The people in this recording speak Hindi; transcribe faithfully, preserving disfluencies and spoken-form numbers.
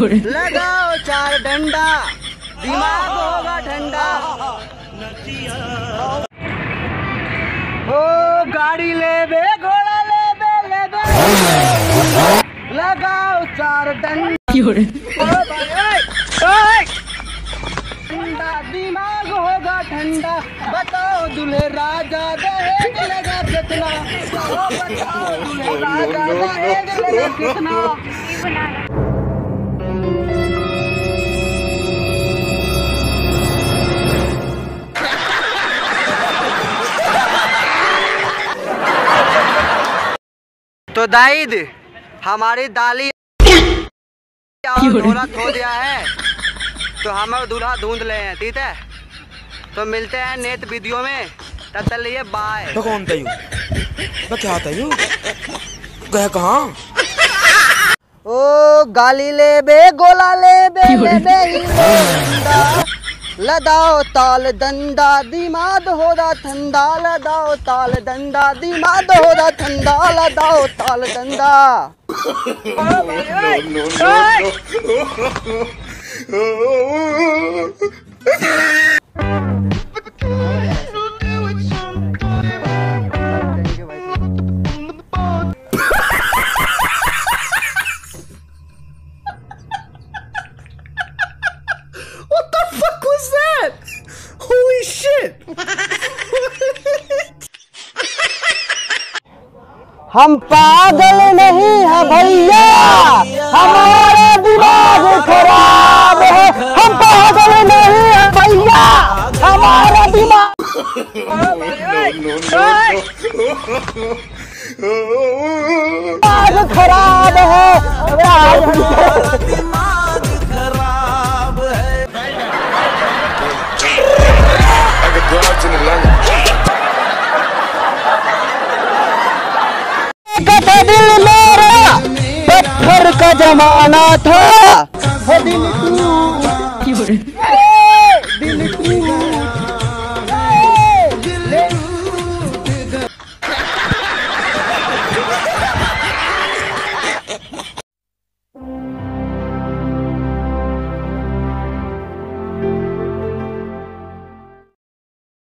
जोड़े। लगाओ चार डंडा, दिमाग होगा ठंडा। ओ गाड़ी ले बे, घोड़ा ले बे, ले बे। लगाओ चार डंडा जोड़े। दिमाग होगा ठंडा। बताओ दूल्हे राजा दहेज लेगा कितना? बताओ दूल्हे राजा दहेज लेगा कितना? तो दाइद हमारी दाली थोड़ा खो दिया है तो हम दूल्हा ढूंढ ले हैं, ठीक है? तो मिलते हैं नेत वीडियो में, तब तक लिए बाय। तो कौन था यू? तो क्या था यू? गया कहाँ? ओ गाली ले बे, गोला ले बे, ले बे हिंदा। लदाओ ताल डंडा, दिमाग हो रहा ठंडा। लदाओ ताल डंडा, दिमाग हो रहा ठंडा। लदाओ ताल डंडा। What the fuck was that? Holy shit! हम पागल नहीं हैं भैया, हमारा दिमाग खराब है। हम पागल नहीं हैं भैया, हमारा दिमाग खराब है। दिल मेरा पत्थर का जमाना था, दिल तू